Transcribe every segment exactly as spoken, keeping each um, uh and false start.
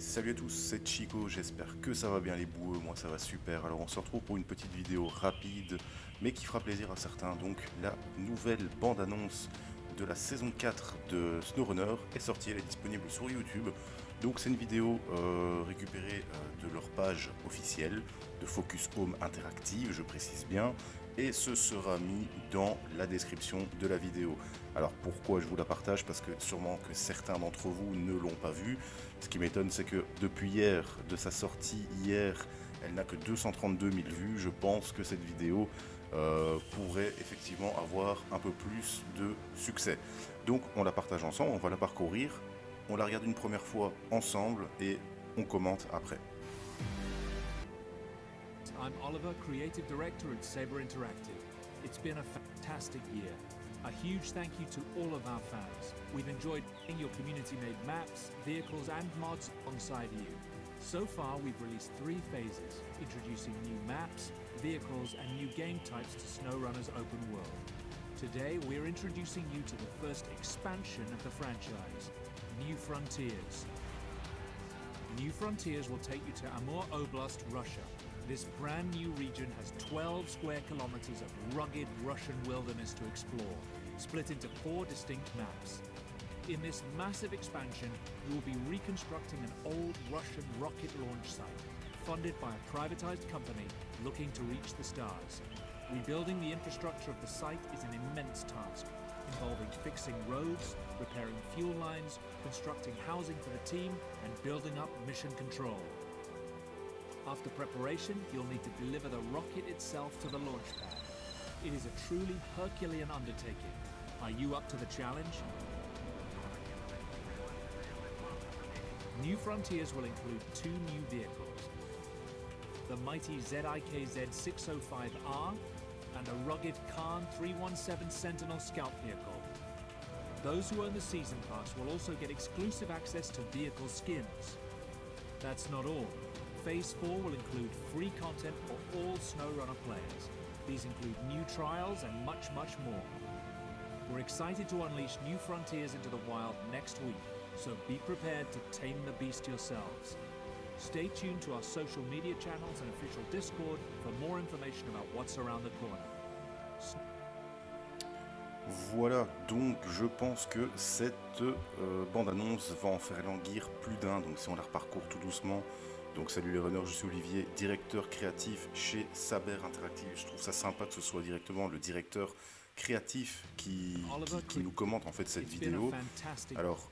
salut à tous, c'est Chico, j'espère que ça va bien les boueux, moi ça va super. Alors on se retrouve pour une petite vidéo rapide, mais qui fera plaisir à certains. Donc la nouvelle bande-annonce de la saison quatre de SnowRunner est sortie, elle est disponible sur YouTube. Donc c'est une vidéo euh, récupérée euh, de leur page officielle de Focus Home Interactive, je précise bien, et ce sera mis dans la description de la vidéo. Alors pourquoi je vous la partage? Parce que sûrement que certains d'entre vous ne l'ont pas vue. Ce qui m'étonne, c'est que depuis hier, de sa sortie hier, elle n'a que deux cent trente-deux mille vues. Je pense que cette vidéo euh, pourrait effectivement avoir un peu plus de succès. Donc on la partage ensemble, on va la parcourir, on la regarde une première fois ensemble et on commente après. I'm Oliver, Creative Director at Saber Interactive. It's been a fantastic year. A huge thank you to all of our fans. We've enjoyed seeing your community-made maps, vehicles and mods alongside you. So far, we've released three phases, introducing new maps, vehicles and new game types to SnowRunner's open world. Today, we're introducing you to the first expansion of the franchise, New Frontiers. New Frontiers will take you to Amur Oblast, Russia. This brand new region has twelve square kilometers of rugged Russian wilderness to explore, split into four distinct maps. In this massive expansion, you will be reconstructing an old Russian rocket launch site, funded by a privatized company looking to reach the stars. Rebuilding the infrastructure of the site is an immense task, involving fixing roads, repairing fuel lines, constructing housing for the team, and building up mission control. After preparation, you'll need to deliver the rocket itself to the launch pad. It is a truly Herculean undertaking. Are you up to the challenge? New Frontiers will include two new vehicles, the mighty Z I K Z six oh five R and a rugged Khan three one seven Sentinel Scout vehicle. Those who own the season pass will also get exclusive access to vehicle skins. That's not all. Phase four will include free content for all SnowRunner players. These include new trials and much, much more. We're excited to unleash New Frontiers into the wild next week, so be prepared to tame the beast yourselves. Stay tuned to our social media channels and official Discord for more information about what's around the corner. Voilà, donc je pense que cette euh, bande-annonce va en faire languir plus d'un, donc si on la reparcourt tout doucement. Donc salut les runners, je suis Olivier, directeur créatif chez Saber Interactive. Je trouve ça sympa que ce soit directement le directeur créatif qui, qui, qui nous commente en fait cette vidéo. Alors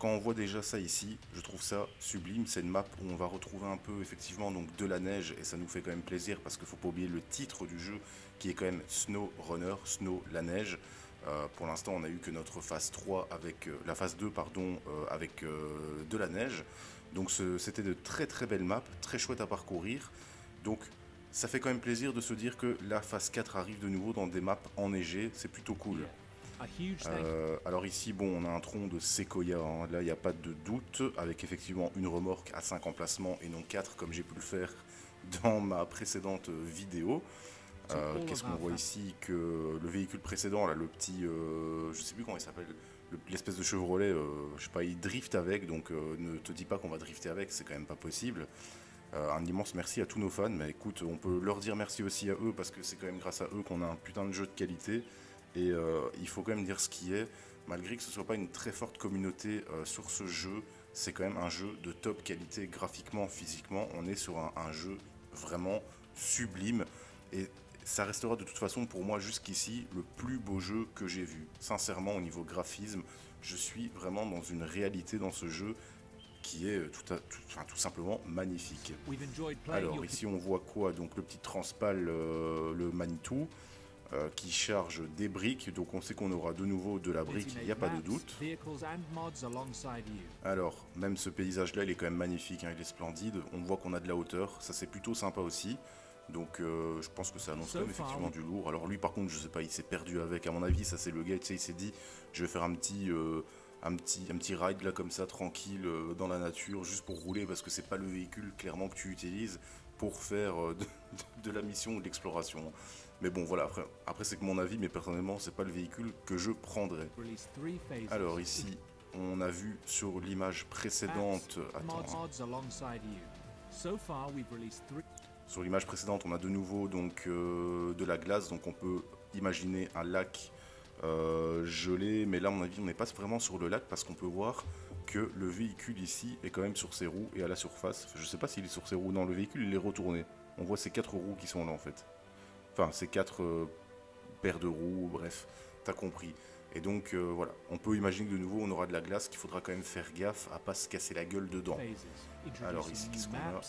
quand on voit déjà ça ici, je trouve ça sublime. C'est une map où on va retrouver un peu effectivement donc de la neige et ça nous fait quand même plaisir parce qu'il ne faut pas oublier le titre du jeu qui est quand même SnowRunner, Snow la neige. Euh, pour l'instant on n'a eu que notre phase trois avec, euh, la phase deux pardon, euh, avec euh, de la neige. Donc c'était de très très belles maps, très chouettes à parcourir. Donc ça fait quand même plaisir de se dire que la phase quatre arrive de nouveau dans des maps enneigées, c'est plutôt cool. Euh, alors ici bon on a un tronc de séquoia, hein. Là il n'y a pas de doute, avec effectivement une remorque à cinq emplacements et non quatre comme j'ai pu le faire dans ma précédente vidéo. Euh, Qu'est-ce qu'on voit ici? Que le véhicule précédent, là, le petit, euh, je sais plus comment il s'appelle, l'espèce de Chevrolet, euh, je sais pas, il drift avec, donc euh, ne te dis pas qu'on va drifter avec, c'est quand même pas possible. Euh, un immense merci à tous nos fans, mais écoute, on peut leur dire merci aussi à eux, parce que c'est quand même grâce à eux qu'on a un putain de jeu de qualité, et euh, il faut quand même dire ce qui est, malgré que ce soit pas une très forte communauté euh, sur ce jeu, c'est quand même un jeu de top qualité, graphiquement, physiquement, on est sur un, un jeu vraiment sublime, et ça restera de toute façon pour moi jusqu'ici le plus beau jeu que j'ai vu. Sincèrement, au niveau graphisme, je suis vraiment dans une réalité dans ce jeu qui est tout, à, tout, enfin, tout simplement magnifique. Alors ici on voit quoi? Donc le petit transpal, euh, le Manitou, euh, qui charge des briques. Donc on sait qu'on aura de nouveau de la brique, il n'y a pas de doute. Alors même ce paysage là, il est quand même magnifique, hein, il est splendide. On voit qu'on a de la hauteur, ça c'est plutôt sympa aussi. Donc euh, je pense que ça annonce quand même effectivement du lourd. Alors lui par contre je sais pas, il s'est perdu avec, à mon avis ça c'est le gars, tu sais, il s'est dit je vais faire un petit, euh, un, petit, un petit ride là comme ça tranquille euh, dans la nature juste pour rouler, parce que c'est pas le véhicule clairement que tu utilises pour faire euh, de, de, de la mission ou de l'exploration. Mais bon voilà, après, après c'est que mon avis, mais personnellement c'est pas le véhicule que je prendrais. Alors ici on a vu sur l'image précédente. Attends, hein. Sur l'image précédente, on a de nouveau donc euh, de la glace, donc on peut imaginer un lac euh, gelé, mais là, à mon avis, on n'est pas vraiment sur le lac parce qu'on peut voir que le véhicule ici est quand même sur ses roues et à la surface. Enfin, je ne sais pas s'il est sur ses roues. Non, le véhicule il est retourné. On voit ces quatre roues qui sont là en fait. Enfin, ces quatre euh, paires de roues, bref, t'as compris. Et donc euh, voilà, on peut imaginer que de nouveau on aura de la glace, qu'il faudra quand même faire gaffe à pas se casser la gueule dedans. Alors ici, qu'est-ce qu'on a?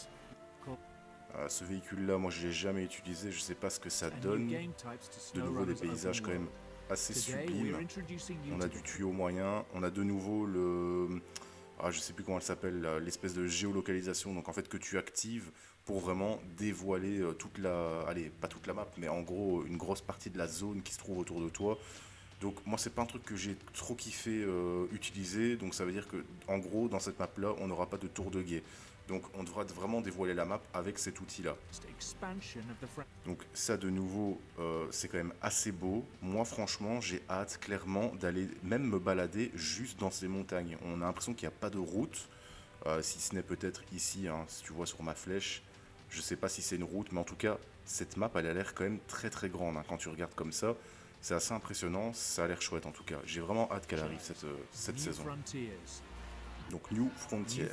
Euh, ce véhicule-là, moi je l'ai jamais utilisé, je sais pas ce que ça donne. De nouveau des paysages quand même assez sublimes. On a du tuyau moyen, on a de nouveau le... Ah, je sais plus comment elle s'appelle, l'espèce de géolocalisation, donc en fait que tu actives pour vraiment dévoiler toute la... Allez, pas toute la map, mais en gros une grosse partie de la zone qui se trouve autour de toi. Donc moi c'est pas un truc que j'ai trop kiffé euh, utiliser, donc ça veut dire que en gros dans cette map là on n'aura pas de tour de guet. Donc on devra vraiment dévoiler la map avec cet outil là. Donc ça de nouveau euh, c'est quand même assez beau. Moi franchement j'ai hâte clairement d'aller même me balader juste dans ces montagnes. On a l'impression qu'il n'y a pas de route, euh, si ce n'est peut-être ici, hein, si tu vois sur ma flèche. Je sais pas si c'est une route, mais en tout cas cette map elle a l'air quand même très très grande hein, quand tu regardes comme ça. C'est assez impressionnant, ça a l'air chouette en tout cas. J'ai vraiment hâte qu'elle arrive cette, cette saison. Donc New Frontiers.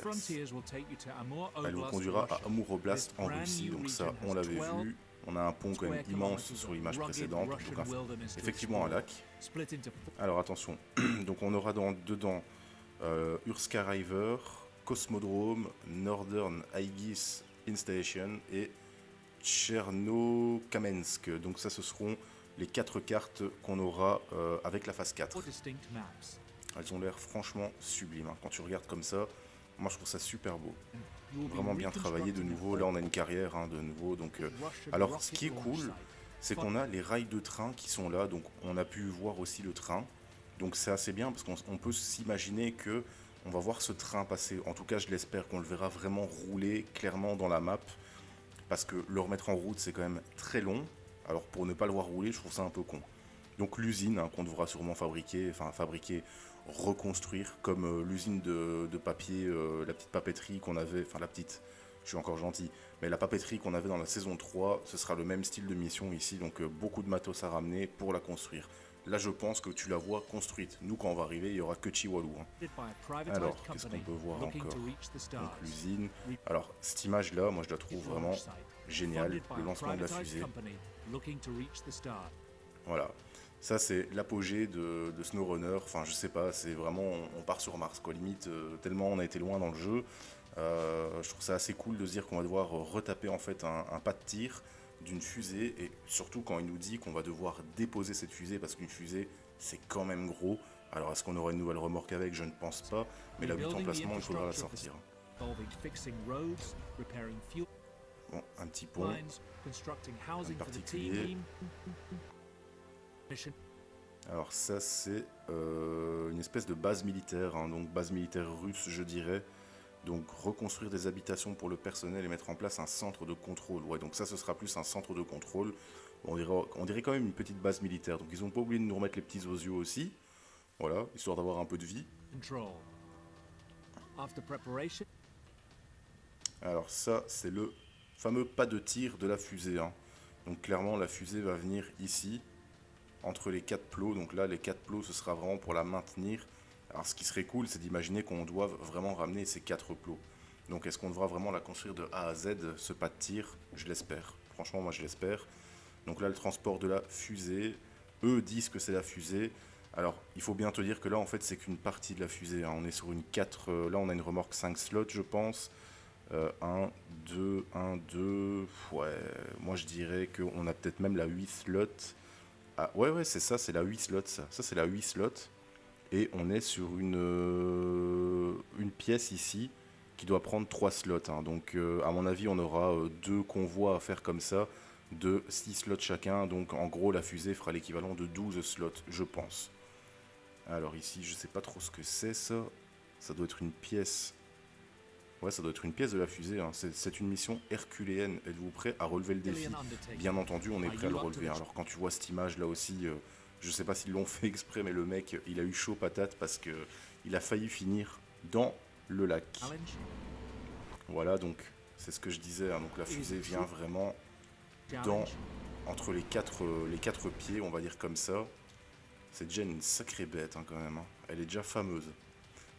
Elle nous conduira à Amur Oblast en Russie, donc ça on l'avait vu. On a un pont quand même immense sur l'image précédente, donc un, effectivement un lac. Alors attention, donc on aura dans, dedans euh, Urska River, Cosmodrome, Northern Aegis Installation et Tchernokamensk. Donc ça ce seront les quatre cartes qu'on aura euh, avec la phase quatre. Elles ont l'air franchement sublimes. Hein. Quand tu regardes comme ça, moi je trouve ça super beau. Vraiment bien travaillé de nouveau. Là on a une carrière hein, de nouveau. Donc, euh... alors ce qui est cool, c'est qu'on a les rails de train qui sont là. Donc on a pu voir aussi le train. Donc c'est assez bien parce qu'on peut s'imaginer que on va voir ce train passer. En tout cas je l'espère qu'on le verra vraiment rouler clairement dans la map. Parce que le remettre en route c'est quand même très long. Alors pour ne pas le voir rouler, je trouve ça un peu con. Donc l'usine hein, qu'on devra sûrement fabriquer, enfin fabriquer, reconstruire, comme euh, l'usine de, de papier, euh, la petite papeterie qu'on avait, enfin la petite, je suis encore gentil, mais la papeterie qu'on avait dans la saison trois, ce sera le même style de mission ici, donc euh, beaucoup de matos à ramener pour la construire. Là je pense que tu la vois construite. Nous quand on va arriver, il n'y aura que Chihuahua. Hein. Alors, qu'est-ce qu'on peut voir encore? Donc l'usine. Alors, cette image là, moi je la trouve vraiment géniale. Le lancement de la fusée. Voilà. Ça c'est l'apogée de, de SnowRunner. Enfin je sais pas, c'est vraiment, on, on part sur Mars quoi. Limite, euh, tellement on a été loin dans le jeu. Euh, je trouve ça assez cool de se dire qu'on va devoir retaper en fait un, un pas de tir d'une fusée, et surtout quand il nous dit qu'on va devoir déposer cette fusée, parce qu'une fusée c'est quand même gros. Alors est-ce qu'on aura une nouvelle remorque avec? Je ne pense pas, mais la butte en placement il faudra la sortir. Bon, un petit pont, un particulier. Alors ça c'est euh, une espèce de base militaire, hein, donc base militaire russe je dirais. Donc reconstruire des habitations pour le personnel et mettre en place un centre de contrôle. Ouais, donc ça ce sera plus un centre de contrôle. On dirait, on dirait quand même une petite base militaire. Donc ils n'ont pas oublié de nous remettre les petits osios aussi. Voilà, histoire d'avoir un peu de vie. Alors ça c'est le fameux pas de tir de la fusée. Hein. Donc clairement la fusée va venir ici, entre les quatre plots. Donc là les quatre plots ce sera vraiment pour la maintenir. Alors ce qui serait cool, c'est d'imaginer qu'on doive vraiment ramener ces quatre plots. Donc est-ce qu'on devra vraiment la construire de A à Z, ce pas de tir? Je l'espère. Franchement, moi je l'espère. Donc là, le transport de la fusée. Eux disent que c'est la fusée. Alors, il faut bien te dire que là, en fait, c'est qu'une partie de la fusée. Hein. On est sur une quatre... Euh, là, on a une remorque cinq slots, je pense. un, deux, un, deux... Ouais, moi je dirais qu'on a peut-être même la huit slots. Ah, ouais, ouais, c'est ça, c'est la huit slots. Ça, ça c'est la huit slots. Et on est sur une, euh, une pièce ici qui doit prendre trois slots. Hein. Donc euh, à mon avis, on aura euh, deux convois à faire comme ça, de six slots chacun. Donc en gros, la fusée fera l'équivalent de douze slots, je pense. Alors ici, je sais pas trop ce que c'est ça. Ça doit être une pièce. Ouais, ça doit être une pièce de la fusée. Hein. C'est une mission herculéenne. Êtes-vous prêt à relever le défi? Bien entendu, on est prêt à le relever. Hein. Alors quand tu vois cette image là aussi... Euh, Je sais pas s'ils l'ont fait exprès, mais le mec, il a eu chaud patate parce que il a failli finir dans le lac. Voilà, donc c'est ce que je disais, hein, donc la fusée vient vraiment dans, entre les quatre, les quatre pieds, on va dire comme ça. C'est déjà une sacrée bête, hein, quand même. Hein. Elle est déjà fameuse.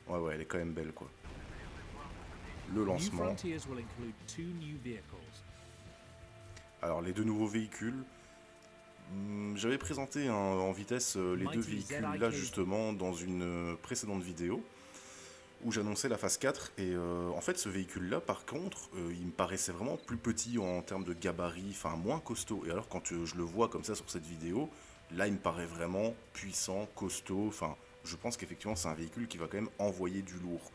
Ouais, ouais, elle est quand même belle, quoi. Le lancement. Alors, les deux nouveaux véhicules. J'avais présenté hein, en vitesse les deux véhicules là justement dans une précédente vidéo où j'annonçais la phase quatre et euh, en fait ce véhicule là par contre euh, il me paraissait vraiment plus petit en termes de gabarit, enfin moins costaud, et alors quand tu, je le vois comme ça sur cette vidéo là il me paraît vraiment puissant, costaud, enfin je pense qu'effectivement c'est un véhicule qui va quand même envoyer du lourd,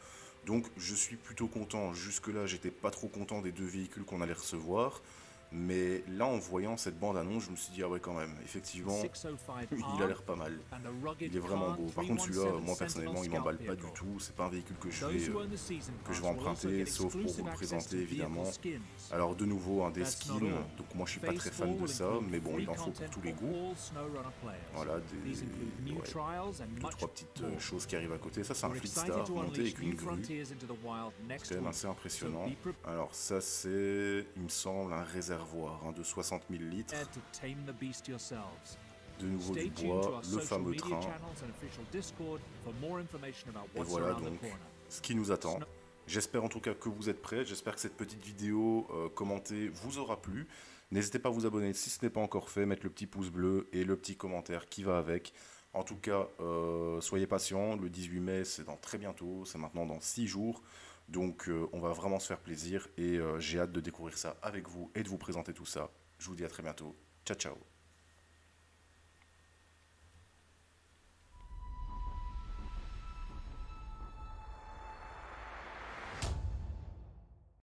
donc je suis plutôt content. Jusque là j'étais pas trop content des deux véhicules qu'on allait recevoir. Mais là, en voyant cette bande-annonce, je me suis dit, ah ouais, quand même, effectivement, il a l'air pas mal. Il est vraiment beau. Par contre, celui-là, moi, personnellement, il m'emballe pas du tout. C'est pas un véhicule que je vais, euh, que je vais emprunter, sauf pour vous le présenter, évidemment. Alors, de nouveau, hein, des skins. Donc, moi, je suis pas très fan de ça, mais bon, il en faut pour tous les goûts. Voilà, des, ouais, deux, trois petites choses qui arrivent à côté. Ça, c'est un Fleet Star monté avec une grue. C'est quand même assez impressionnant. Alors, ça, c'est, il me semble, un réservoir de soixante mille litres, de nouveau du bois, le fameux train, et voilà donc ce qui nous attend. J'espère en tout cas que vous êtes prêts, j'espère que cette petite vidéo euh, commentée vous aura plu. N'hésitez pas à vous abonner si ce n'est pas encore fait, mettre le petit pouce bleu et le petit commentaire qui va avec. En tout cas, euh, soyez patients, le dix-huit mai c'est dans très bientôt, c'est maintenant dans six jours. Donc euh, on va vraiment se faire plaisir et euh, j'ai hâte de découvrir ça avec vous et de vous présenter tout ça. Je vous dis à très bientôt. Ciao, ciao.